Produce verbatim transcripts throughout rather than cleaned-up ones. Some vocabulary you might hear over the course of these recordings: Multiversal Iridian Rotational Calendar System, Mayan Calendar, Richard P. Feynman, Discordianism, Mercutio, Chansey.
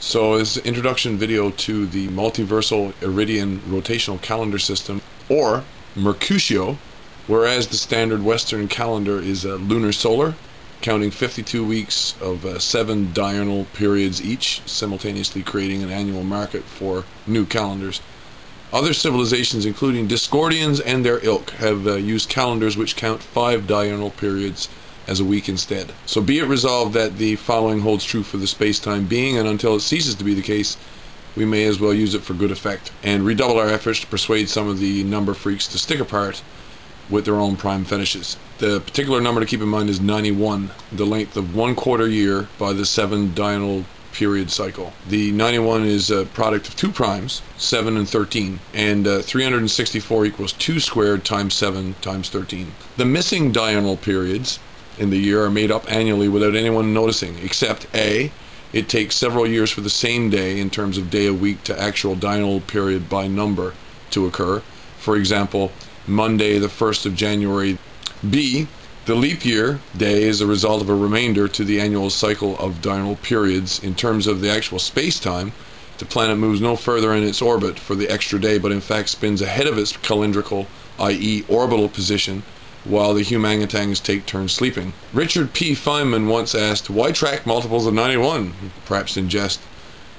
So this is an introduction video to the Multiversal Iridian Rotational Calendar System, or Mercutio, whereas the standard Western calendar is uh, lunar-solar, counting fifty-two weeks of uh, seven diurnal periods each, simultaneously creating an annual market for new calendars. Other civilizations, including Discordians and their ilk, have uh, used calendars which count five diurnal periods as a week instead. So be it resolved that the following holds true for the space-time being, and until it ceases to be the case, we may as well use it for good effect and redouble our efforts to persuade some of the number freaks to stick apart with their own prime fetishes. The particular number to keep in mind is ninety-one, the length of one quarter year by the seven diurnal period cycle. The ninety-one is a product of two primes, seven and thirteen, and uh, three hundred sixty-four equals two squared times seven times thirteen. The missing diurnal periods in the year are made up annually without anyone noticing, except A, it takes several years for the same day in terms of day a week to actual diurnal period by number to occur. For example, Monday the first of January. B, the leap year day is a result of a remainder to the annual cycle of diurnal periods. In terms of the actual space-time, the planet moves no further in its orbit for the extra day, but in fact spins ahead of its calendrical, that is orbital position, while the humangatangs take turns sleeping. Richard P. Feynman once asked, why track multiples of ninety-one? Perhaps in jest.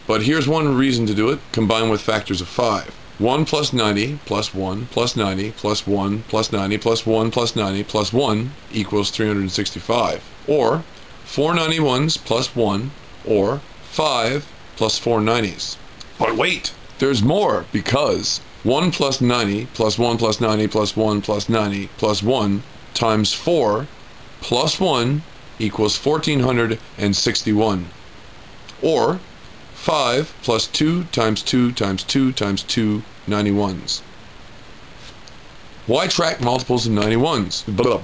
But here's one reason to do it, combined with factors of five. one plus ninety plus one plus ninety plus one plus ninety plus one plus ninety plus one equals three hundred sixty-five. Or four ninety-ones plus one, or five plus four nineties. But wait, there's more, because one plus ninety plus one plus ninety plus one plus ninety plus one times four plus one equals fourteen hundred sixty-one, or five plus two times two times two times two ninety-ones. Why track multiples of ninety-ones?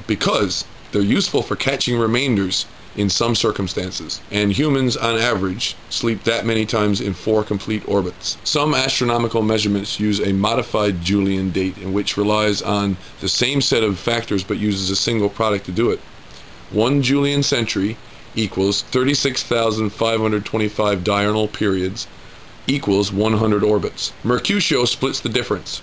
Because they're useful for catching remainders in some circumstances, and humans on average sleep that many times in four complete orbits. Some astronomical measurements use a modified Julian date, in which relies on the same set of factors but uses a single product to do it. One Julian century equals thirty-six thousand five hundred twenty-five diurnal periods, equals one hundred orbits. Mercutio splits the difference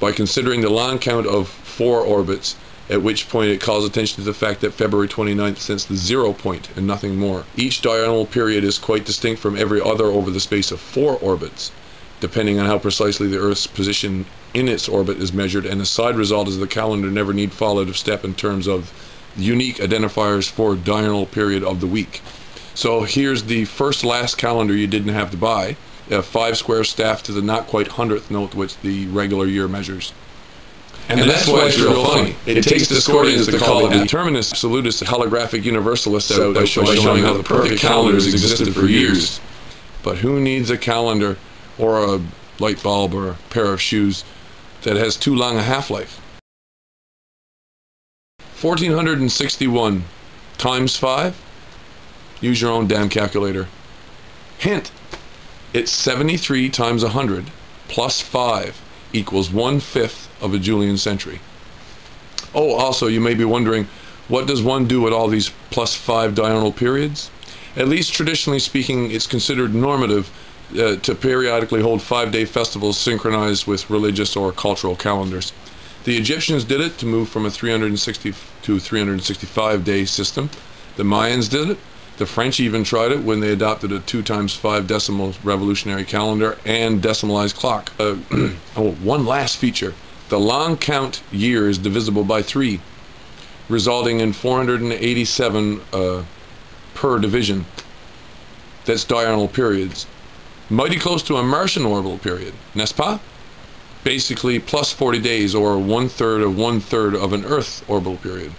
by considering the long count of four orbits, at which point it calls attention to the fact that February twenty-ninth sends the zero point and nothing more. Each diurnal period is quite distinct from every other over the space of four orbits, depending on how precisely the Earth's position in its orbit is measured, and the side result is the calendar never need fall out of step in terms of unique identifiers for diurnal period of the week. So here's the first last calendar you didn't have to buy, a five square staff to the not quite hundredth note which the regular year measures. And, and that's, that's why it's real funny. funny. It, it takes Discordians to call it determinist, absolutist, holographic universalists out by showing how the perfect calendars existed for years. But who needs a calendar, or a light bulb, or a pair of shoes that has too long a half-life? fourteen hundred sixty-one times five? Use your own damn calculator. Hint, it's seventy-three times one hundred plus five equals one-fifth of a Julian century. Oh, also, you may be wondering, what does one do with all these plus five diurnal periods? At least traditionally speaking, it's considered normative uh, to periodically hold five-day festivals synchronized with religious or cultural calendars. The Egyptians did it to move from a three hundred sixty to three hundred sixty-five day system. The Mayans did it. The French even tried it when they adopted a two times five decimal revolutionary calendar and decimalized clock. Uh, oh, one last feature. The long count year is divisible by three, resulting in four hundred eighty-seven uh, per division. That's diurnal periods. Mighty close to a Martian orbital period, n'est-ce pas? Basically plus forty days, or one third of one third of an Earth orbital period.